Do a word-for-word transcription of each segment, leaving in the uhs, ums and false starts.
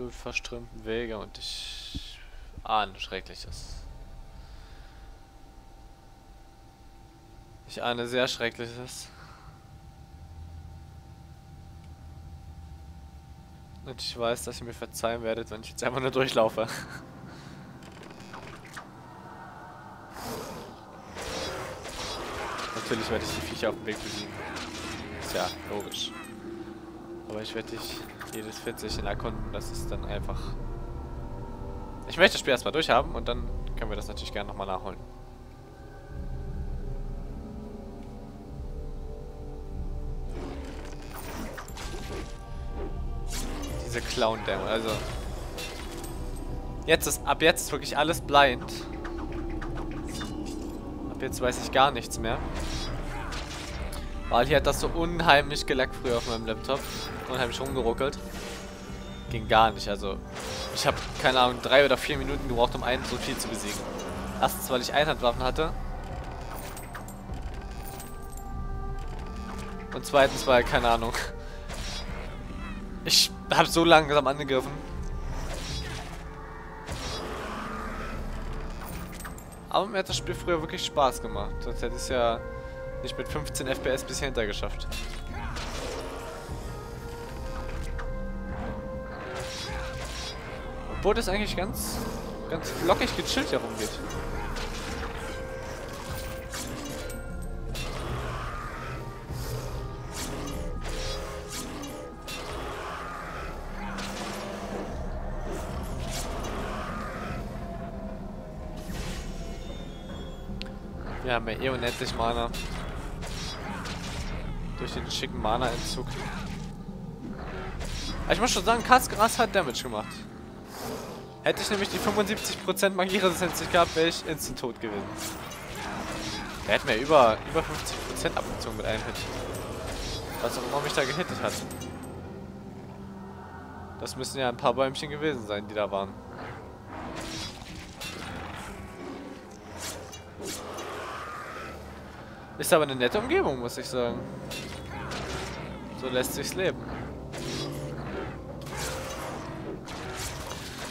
blutverströmten Wege und ich ahne Schreckliches. Ich ahne sehr Schreckliches. Und ich weiß, dass ihr mir verzeihen werdet, wenn ich jetzt einfach nur durchlaufe. Natürlich werde ich die Viecher auf dem Weg besiegen. Ist ja logisch. Aber ich werde dich jedes vierzig erkunden, das ist dann einfach... Ich möchte das Spiel erstmal durchhaben und dann können wir das natürlich gerne nochmal nachholen. Diese Clown-Dämme, also... Jetzt ist, ab jetzt ist wirklich alles blind. Ab jetzt weiß ich gar nichts mehr. Weil hier hat das so unheimlich gelackt früher auf meinem Laptop. Unheimlich rumgeruckelt. Ging gar nicht, also... Ich habe, keine Ahnung, drei oder vier Minuten gebraucht, um einen so viel zu besiegen. Erstens, weil ich Einhandwaffen hatte. Und zweitens, weil, keine Ahnung... Ich habe so langsam angegriffen. Aber mir hat das Spiel früher wirklich Spaß gemacht. Sonst hätte ich es ja nicht mit fünfzehn F P S bis hinter geschafft. Obwohl das eigentlich ganz, ganz lockig gechillt hier rumgeht. Wir haben ja eh unendlich Mana. Durch den schicken Mana-Entzug. Aber ich muss schon sagen, Kaskras hat Damage gemacht. Hätte ich nämlich die fünfundsiebzig Prozent Magieresistenz nicht gehabt, wäre ich instant tot gewesen. Der hätte mir über, über fünfzig Prozent abgezogen mit einem Hit. Was auch immer mich da gehittet hat. Das müssen ja ein paar Bäumchen gewesen sein, die da waren. Ist aber eine nette Umgebung, muss ich sagen. So lässt sich's leben.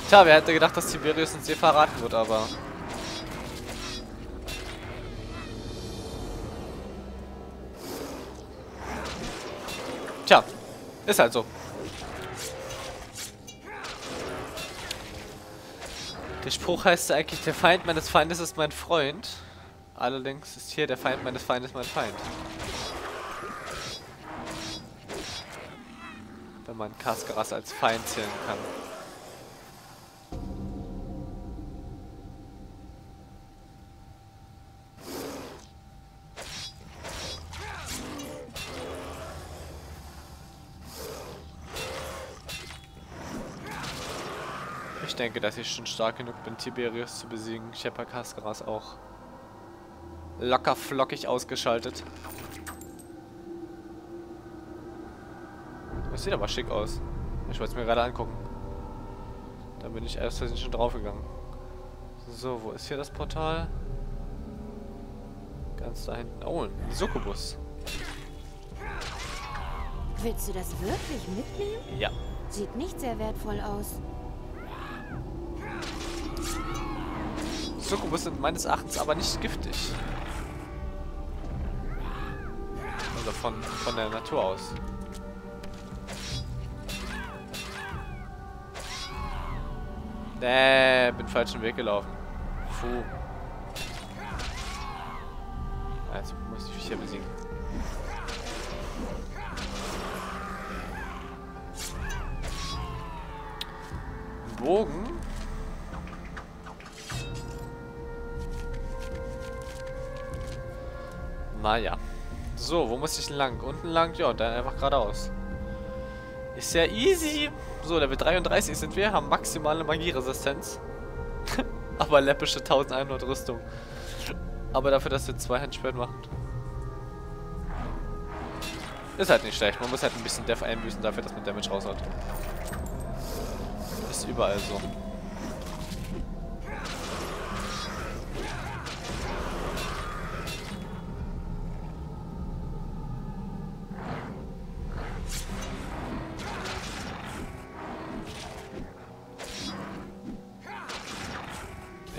Tja, wer hätte gedacht, dass Tiberius uns hier verraten wird, aber... Tja, ist halt so. Der Spruch heißt ja eigentlich, der Feind meines Feindes ist mein Freund. Allerdings ist hier der Feind meines Feindes mein Feind. Wenn man Kaskaras als Feind zählen kann. Ich denke, dass ich schon stark genug bin, Tiberius zu besiegen. Ich habe Kaskaras auch locker flockig ausgeschaltet. Das sieht aber schick aus. Ich wollte es mir gerade angucken. Da bin ich aus Versehen schon draufgegangen. So, wo ist hier das Portal? Ganz da hinten. Oh, ein Succubus. Willst du das wirklich mitnehmen? Ja. Sieht nicht sehr wertvoll aus. Succubus sind meines Erachtens aber nicht giftig. Also von, von der Natur aus. Nee, bin falschen Weg gelaufen. Puh. Jetzt muss ich mich hier besiegen. Bogen. Naja. So, wo muss ich denn lang? Unten lang? Ja, dann einfach geradeaus. Ist ja easy. So, Level dreiunddreißig sind wir, haben maximale Magieresistenz. Aber läppische eintausendeinhundert Rüstung. Aber dafür, dass wir zwei Handschwert machen. Ist halt nicht schlecht. Man muss halt ein bisschen Def einbüßen dafür, dass man Damage raushaut. Ist überall so.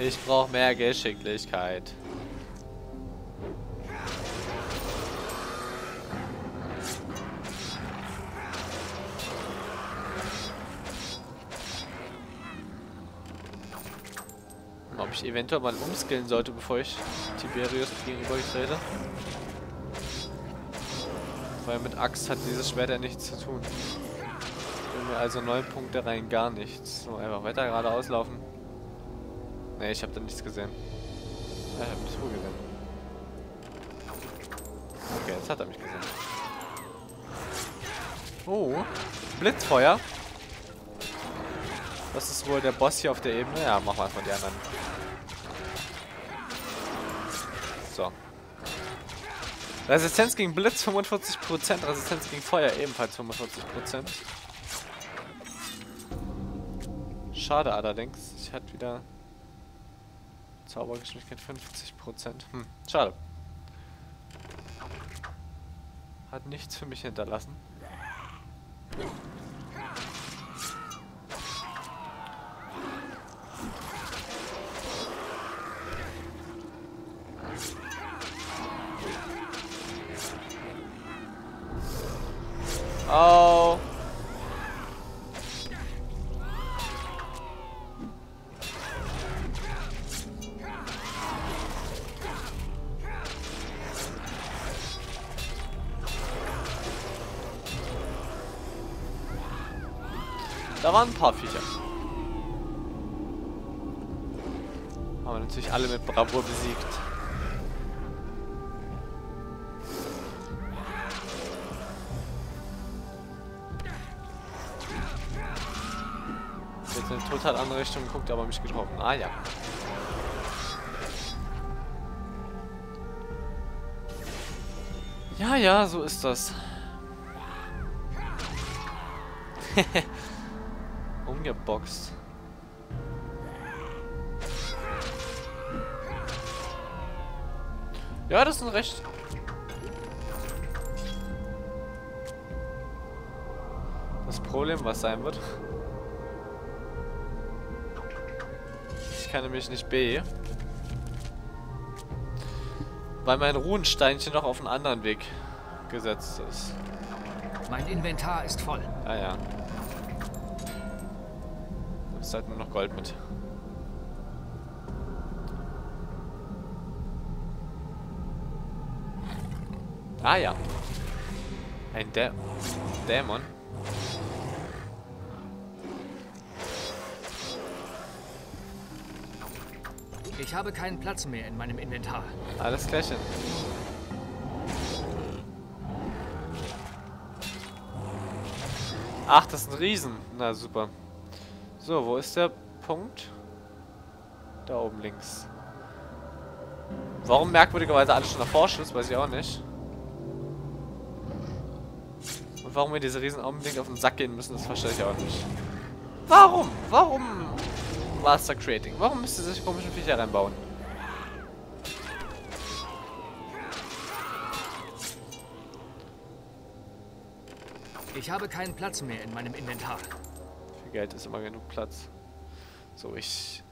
Ich brauche mehr Geschicklichkeit. Ob ich eventuell mal umskillen sollte, bevor ich Tiberius gegenüber trete. Weil mit Axt hat dieses Schwert ja nichts zu tun. Also neun Punkte rein, gar nichts. So, einfach weiter geradeaus laufen. Ne, ich habe da nichts gesehen. Ich habe nichts gesehen. Okay, jetzt hat er mich gesehen. Oh, Blitzfeuer. Das ist wohl der Boss hier auf der Ebene. Ja, machen wir erstmal die anderen. So. Resistenz gegen Blitz fünfundvierzig Prozent, Resistenz gegen Feuer ebenfalls fünfundvierzig Prozent. Schade allerdings, ich hatte wieder Zaubergeschwindigkeit fünfzig Prozent. Hm, schade. Hat nichts für mich hinterlassen. Oh. Da waren ein paar Viecher. Haben wir natürlich alle mit Bravour besiegt. Total andere Richtung guckt, aber mich getroffen. Ah ja. Ja, ja, so ist das. Umgeboxt. Ja, das ist ein recht. Das Problem, was sein wird. Ich kann nämlich nicht B. Weil mein Runensteinchen noch auf einen anderen Weg gesetzt ist. Mein Inventar ist voll. Ah ja. Da ist halt nur noch Gold mit. Ah ja. Ein Dä- Dämon. Ich habe keinen Platz mehr in meinem Inventar. Alles klärchen. Ach, das ist ein Riesen. Na super. So, wo ist der Punkt? Da oben links. Warum merkwürdigerweise alles schon erforscht ist, weiß ich auch nicht. Und warum wir diese Riesen unbedingt auf den Sack gehen müssen, das verstehe ich auch nicht. Warum? Warum? Master Creating. Warum müsst ihr solche komischen Viecher reinbauen? Ich habe keinen Platz mehr in meinem Inventar. Für Geld ist immer genug Platz. So, ich...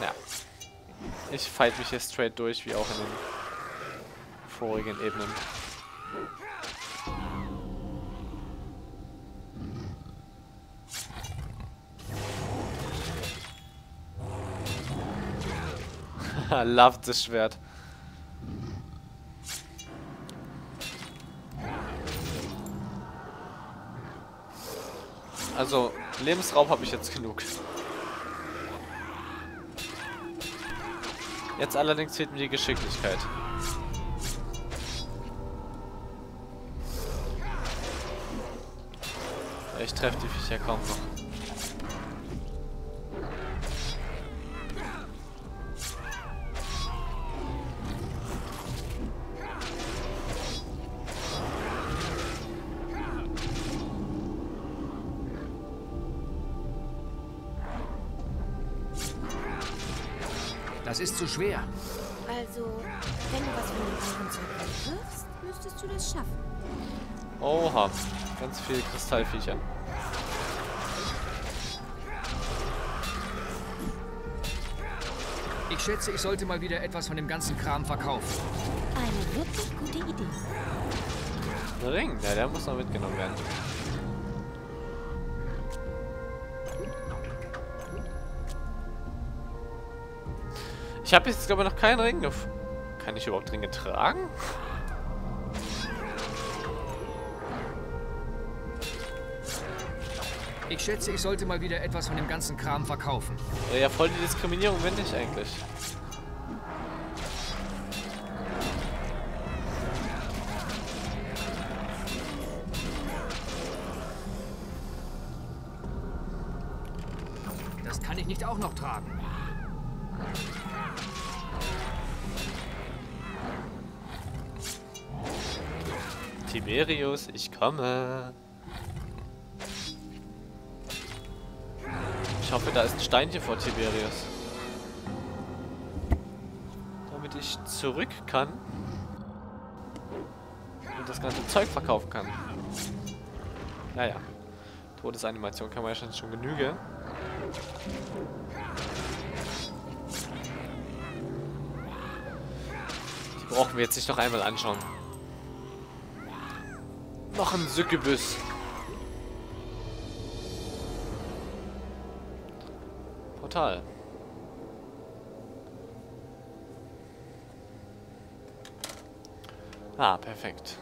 Ja. Ich fight mich hier straight durch, wie auch in den vorigen Ebenen. Love das Schwert. Also, Lebensraum habe ich jetzt genug. Jetzt allerdings fehlt mir die Geschicklichkeit. Ich treffe die Viecher kaum noch. Das ist zu schwer. Also, wenn du was von dem Zeug wirfst, müsstest du das schaffen. Oha, ganz viele Kristallviecher. Ich schätze, ich sollte mal wieder etwas von dem ganzen Kram verkaufen. Eine wirklich gute Idee. Ein Ring, ja, der muss noch mitgenommen werden. Ich habe jetzt, glaube ich, noch keinen Ring gefunden. Kann ich überhaupt Ringe tragen? Ich schätze, ich sollte mal wieder etwas von dem ganzen Kram verkaufen. Ja, voll die Diskriminierung bin ich eigentlich. Das kann ich nicht auch noch tragen. Tiberius, ich komme. Ich hoffe, da ist ein Steinchen vor Tiberius. Damit ich zurück kann und das ganze Zeug verkaufen kann. Naja. Todesanimation kann man ja schon genüge. Die brauchen wir jetzt nicht noch einmal anschauen. Noch ein Sückebiss. Portal. Ah, perfekt.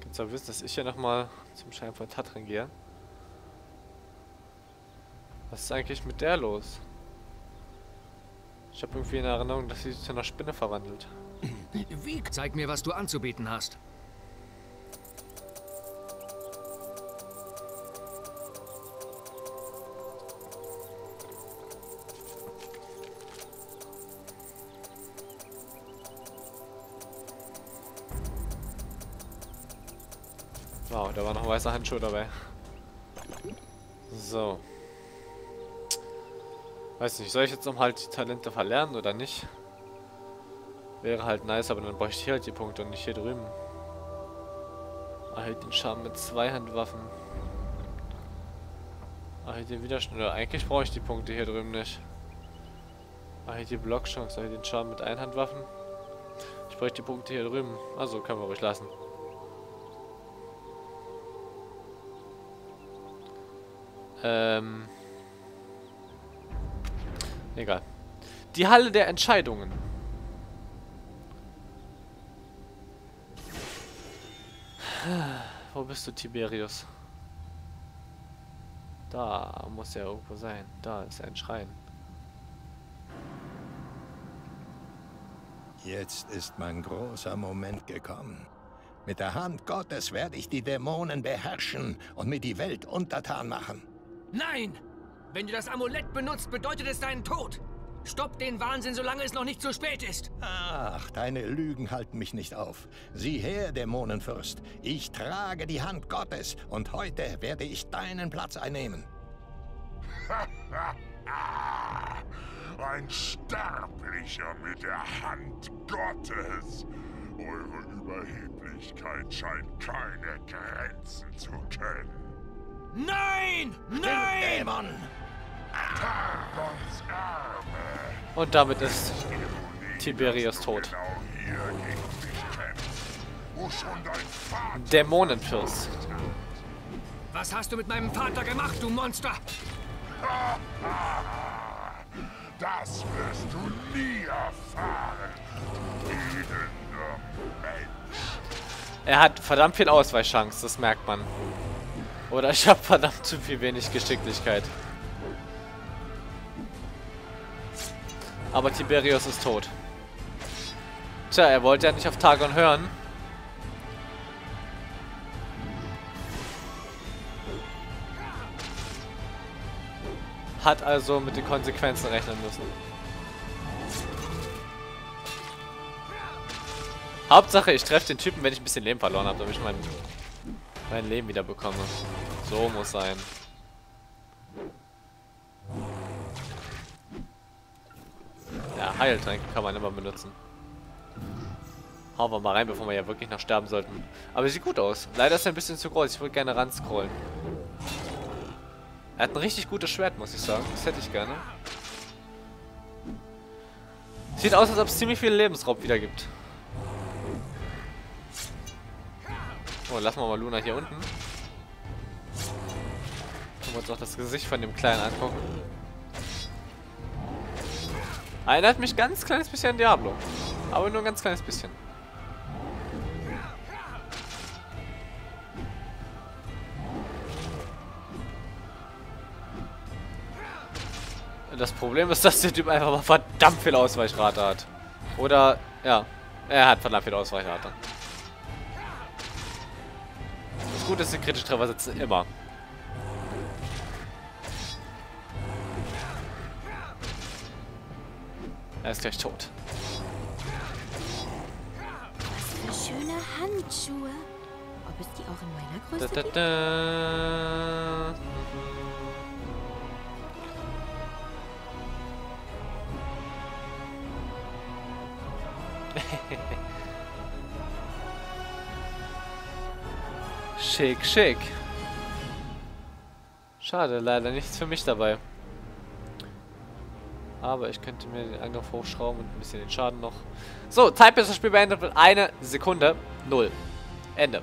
Kannst du wissen, dass ich hier nochmal zum Schein von Tatran gehe? Was ist eigentlich mit der los? Ich habe irgendwie in Erinnerung, dass sie sich zu einer Spinne verwandelt. Wie? Zeig mir, was du anzubieten hast. Wow, da war noch ein weißer Handschuh dabei. So. Weiß nicht, soll ich jetzt noch halt die Talente verlernen oder nicht? Wäre halt nice, aber dann bräuchte ich hier halt die Punkte und nicht hier drüben. Erhält den Charme mit Zweihandwaffen. Erhält den Widerstand. Oder eigentlich brauche ich die Punkte hier drüben nicht. Erhält die Blockchance. Erhält den Charme mit Einhandwaffen. Ich bräuchte die Punkte hier drüben. Also können wir ruhig lassen. Ähm. Egal. Die Halle der Entscheidungen. Wo bist du, Tiberius? Da muss er irgendwo sein. Da ist ein Schrein. Jetzt ist mein großer Moment gekommen. Mit der Hand Gottes werde ich die Dämonen beherrschen und mir die Welt untertan machen. Nein! Wenn du das Amulett benutzt, bedeutet es deinen Tod. Stopp den Wahnsinn, solange es noch nicht zu spät ist. Ach, deine Lügen halten mich nicht auf. Sieh her, Dämonenfürst. Ich trage die Hand Gottes und heute werde ich deinen Platz einnehmen. Ein Sterblicher mit der Hand Gottes. Eure Überheblichkeit scheint keine Grenzen zu kennen. Nein! Nein! Dämon! Targons Arme. Und damit ist Tiberius tot. Dämonenfürst. Was hast du mit meinem Vater gemacht, du Monster? Das wirst du nie erfahren, elender Mensch. Er hat verdammt viel Ausweichchance, das merkt man. Oder ich habe verdammt zu viel wenig Geschicklichkeit. Aber Tiberius ist tot. Tja, er wollte ja nicht auf Targon hören. Hat also mit den Konsequenzen rechnen müssen. Hauptsache, ich treffe den Typen, wenn ich ein bisschen Leben verloren habe, damit ich mein, mein Leben wieder bekomme. So muss sein. Ja, Heiltränke kann man immer benutzen. Hauen wir mal rein, bevor wir ja wirklich noch sterben sollten. Aber sieht gut aus. Leider ist er ein bisschen zu groß. Ich würde gerne ran scrollen. Er hat ein richtig gutes Schwert, muss ich sagen. Das hätte ich gerne. Sieht aus, als ob es ziemlich viel Lebensraub wieder gibt. Oh, lassen wir mal Luna hier unten. Können wir uns auch das Gesicht von dem Kleinen angucken. Erinnert mich ganz kleines bisschen an Diablo. Aber nur ein ganz kleines bisschen. Das Problem ist, dass der Typ einfach mal verdammt viel Ausweichrate hat. Oder, ja, er hat verdammt viel Ausweichrate. Das Gute ist, die kritischen Treffer sitzen immer. Er ist gleich tot. Was für schöne Handschuhe. Ob es die auch in meiner Größe da, da, da. Schick, schick. Schade, leider nichts für mich dabei. Aber ich könnte mir den Angriff hochschrauben und ein bisschen den Schaden noch. So, Type ist das Spiel beendet mit einer Sekunde. Null. Ende.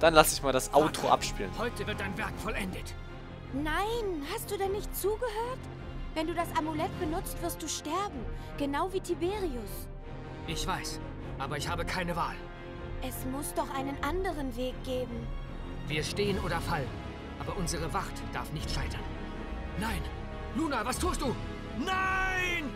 Dann lasse ich mal das Outro abspielen. Heute wird dein Werk vollendet. Nein, hast du denn nicht zugehört? Wenn du das Amulett benutzt, wirst du sterben. Genau wie Tiberius. Ich weiß, aber ich habe keine Wahl. Es muss doch einen anderen Weg geben. Wir stehen oder fallen, aber unsere Wacht darf nicht scheitern. Nein! Luna, was tust du? Nein!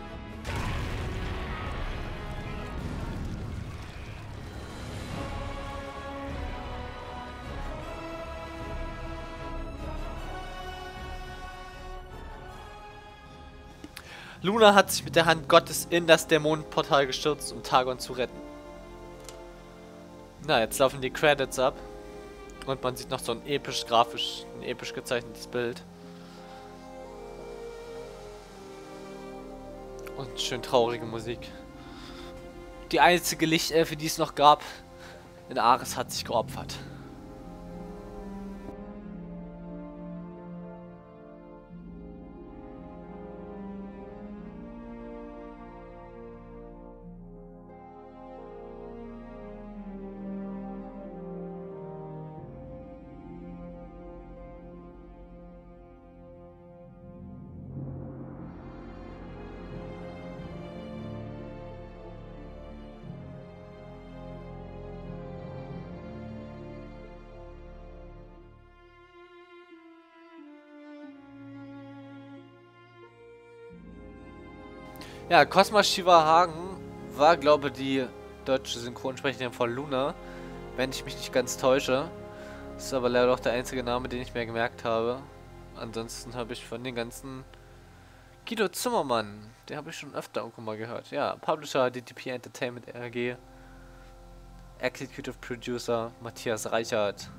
Luna hat sich mit der Hand Gottes in das Dämonenportal gestürzt, um Targon zu retten. Na, jetzt laufen die Credits ab. Und man sieht noch so ein episch grafisch, ein episch gezeichnetes Bild. Und schön traurige Musik. Die einzige Lichtelfe, die es noch gab, in Aris hat sich geopfert. Ja, Cosma Shiva Hagen war, glaube ich, die deutsche Synchronsprecherin von Luna, wenn ich mich nicht ganz täusche. Das ist aber leider auch der einzige Name, den ich mir gemerkt habe. Ansonsten habe ich von den ganzen... Guido Zimmermann, den habe ich schon öfter irgendwo mal gehört. Ja, Publisher, D T P Entertainment R G, Executive Producer, Matthias Reichert.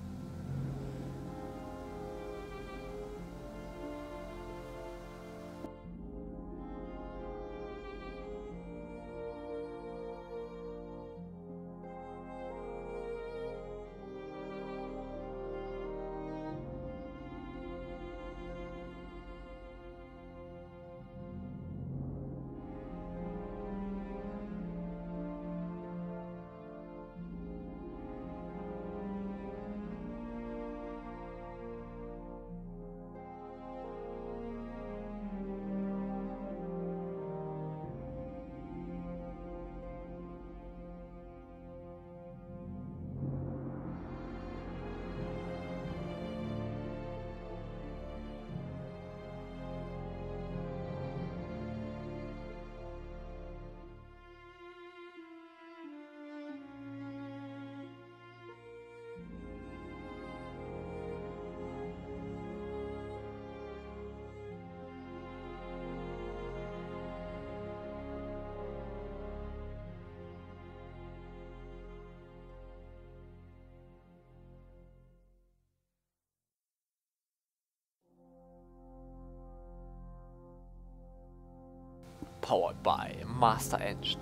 Powered by Master Engine.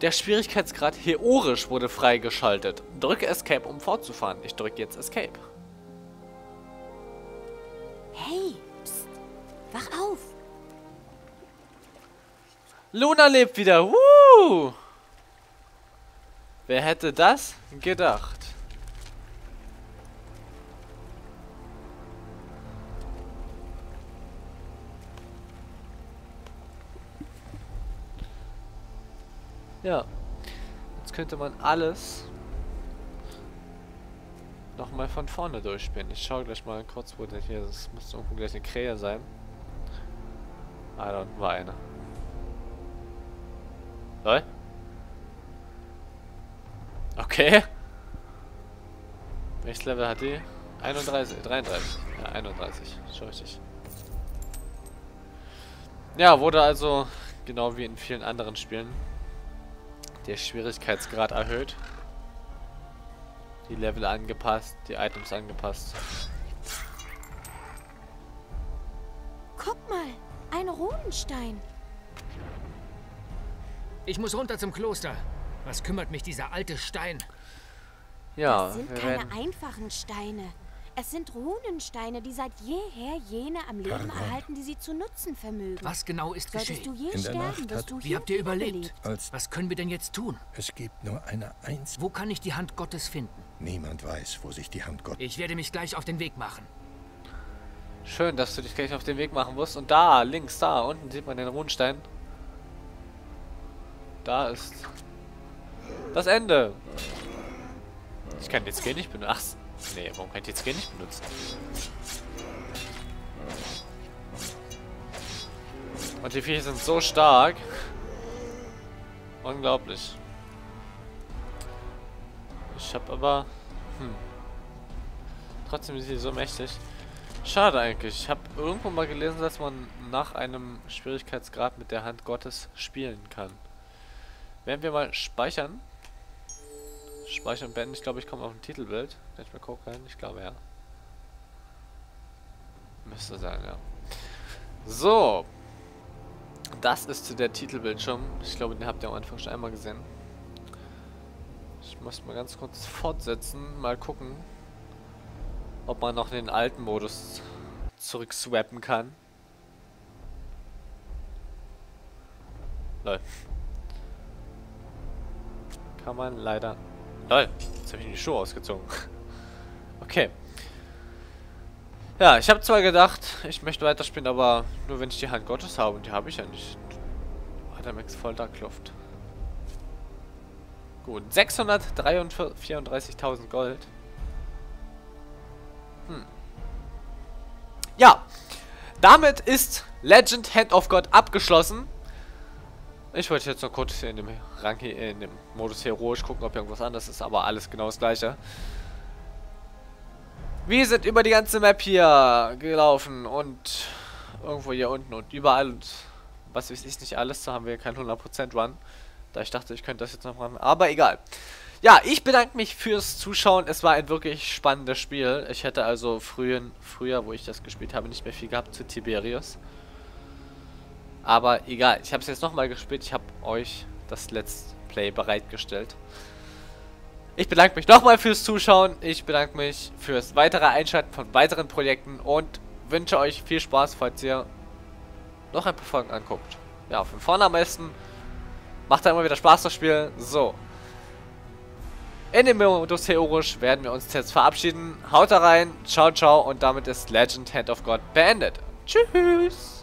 Der Schwierigkeitsgrad heroisch wurde freigeschaltet. Drücke Escape, um fortzufahren. Ich drücke jetzt Escape. Hey, pst, wach Luna lebt wieder. Woo! Wer hätte das gedacht? Ja. Jetzt könnte man alles nochmal von vorne durchspielen. Ich schaue gleich mal kurz, wo der hier ist. Es muss irgendwo gleich eine Krähe sein. Ah, da unten war eine. Lol. Okay. Welches Level hat die? einunddreißig, dreiunddreißig. Ja, einunddreißig. Schau ich dich. Ja, wurde also, genau wie in vielen anderen Spielen, der Schwierigkeitsgrad erhöht. Die Level angepasst, die Items angepasst. Guck mal, ein Runenstein. Ich muss runter zum Kloster. Was kümmert mich dieser alte Stein? Ja, das sind keine werden... einfachen Steine. Es sind Runensteine, die seit jeher jene am Leben Targon. erhalten, die sie zu nutzen vermögen. Was genau ist geschehen? Du je in der sterben, Nacht hat du Wie habt ihr überlebt? Als Was können wir denn jetzt tun? Es gibt nur eine einzige... Wo kann ich die Hand Gottes finden? Niemand weiß, wo sich die Hand Gottes... Ich werde mich gleich auf den Weg machen. Schön, dass du dich gleich auf den Weg machen musst. Und da, links, da, unten sieht man den Runenstein. Da ist... das Ende. Ich kann den Skill nicht benutzen. Ach, nee, warum kann ich den Skill nicht benutzen? Und die Viecher sind so stark. Unglaublich. Ich hab aber... Hm. Trotzdem sind sie so mächtig. Schade eigentlich. Ich habe irgendwo mal gelesen, dass man nach einem Schwierigkeitsgrad mit der Hand Gottes spielen kann. Werden wir mal speichern. Speichern beenden. Ich glaube, ich komme auf ein Titelbild. Kann ich mal gucken? Ich glaube, ja. Müsste sein, ja. So. Das ist der Titelbildschirm. Ich glaube, den habt ihr am Anfang schon einmal gesehen. Ich muss mal ganz kurz fortsetzen. Mal gucken, ob man noch in den alten Modus zurückswappen kann. Läuft. Kann man leider... Lol, jetzt habe ich die Schuhe ausgezogen. Okay. Ja, ich habe zwar gedacht, ich möchte weiterspielen, aber nur wenn ich die Hand Gottes habe. Und die habe ich ja nicht. Hat der Max voll da Kluft. Gut, sechshundertvierunddreißigtausend Gold. Hm. Ja, damit ist Legend Hand of God abgeschlossen. Ich wollte jetzt noch kurz in dem Rang hier, in dem Modus heroisch gucken, ob irgendwas anderes ist, aber alles genau das gleiche. Wir sind über die ganze Map hier gelaufen und irgendwo hier unten und überall und was weiß ich nicht alles, da haben wir keinen hundert Prozent Run. Da ich dachte, ich könnte das jetzt noch machen, aber egal. Ja, ich bedanke mich fürs Zuschauen, es war ein wirklich spannendes Spiel. Ich hätte also frühen, früher, wo ich das gespielt habe, nicht mehr viel gehabt zu Tiberius. Aber egal, ich habe es jetzt nochmal gespielt. Ich habe euch das Let's Play bereitgestellt. Ich bedanke mich nochmal fürs Zuschauen. Ich bedanke mich fürs weitere Einschalten von weiteren Projekten. Und wünsche euch viel Spaß, falls ihr noch ein paar Folgen anguckt. Ja, von vorne am besten. Macht da immer wieder Spaß, das Spiel. So. In dem Modus heroisch werden wir uns jetzt verabschieden. Haut da rein. Ciao, ciao. Und damit ist Legend Hand of God beendet. Tschüss.